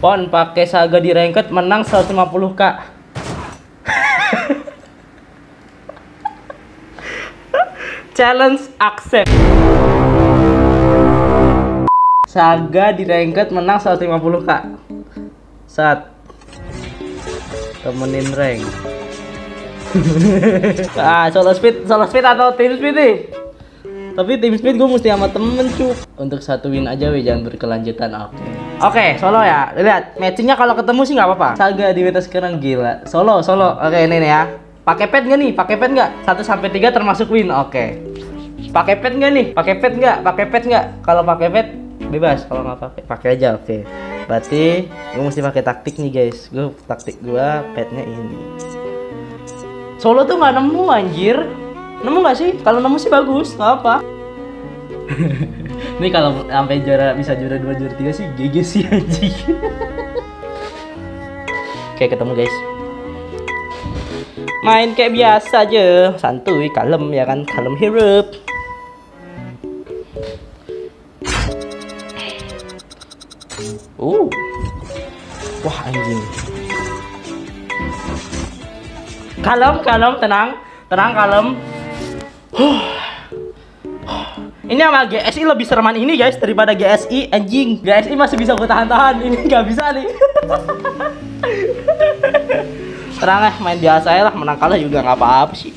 Pon pakai Saga di ranked menang 150k. Challenge accept. Saga di ranked menang 150k. Saat temenin rank. solo speed atau team speed nih? Tapi tim speed gue mesti sama temen cu. Untuk satu win aja we, jangan berkelanjutan. Oke, solo ya. Lihat matchingnya, kalau ketemu sih nggak apa-apa. Saga di beta sekarang gila. Solo. Oke, ini nih ya. Pakai pet nggak nih? Pakai pet nggak? 1 sampai 3 termasuk win. Oke. Pakai pet nggak nih? Pakai pet nggak? Pakai pet nggak? Kalau pakai pet bebas. Kalau nggak pakai, pakai aja. Oke. Berarti gue mesti pakai taktik nih guys. Gue taktik gue petnya ini. Solo tuh nggak nemu anjir. Nemu nggak sih? Kalau nemu sih bagus, nggak apa. Ini kalau sampai juara 2, juara 3 sih GG sih anjing. Oke, ketemu guys. Main kayak biasa aja, santuy, kalem ya kan, kalem hirup. Wah anjing. Kalem, tenang, kalem. Ini sama GSI lebih sereman ini guys daripada GSI anjing. GSI masih bisa gue tahan-tahan, ini nggak bisa nih. Terang lah, main biasa lah, menang kalah juga nggak apa-apa sih.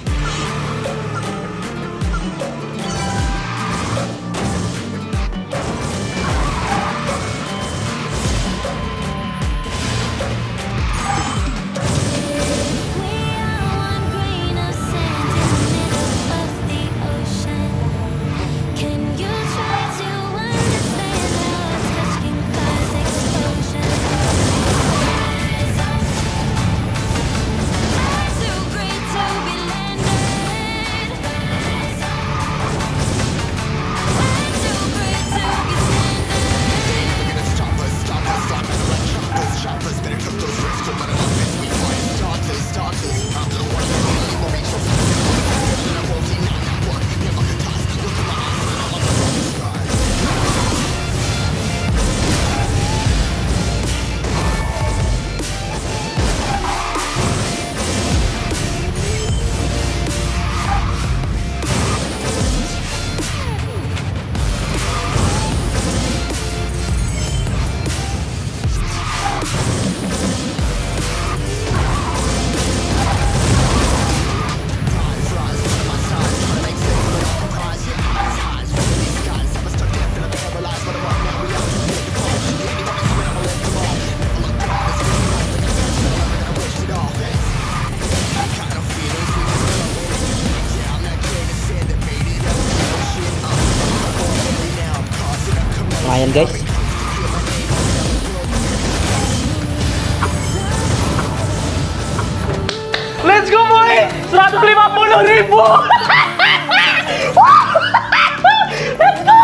Lumayan guys. Let's go boy. 150.000. Let's go.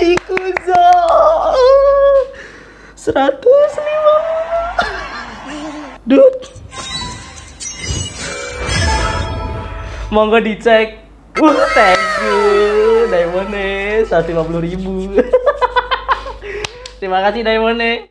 Ikuzo. 150. Dude. Monggo dicek. Thank you Daemonne 150.000. Terima kasih Daemonne.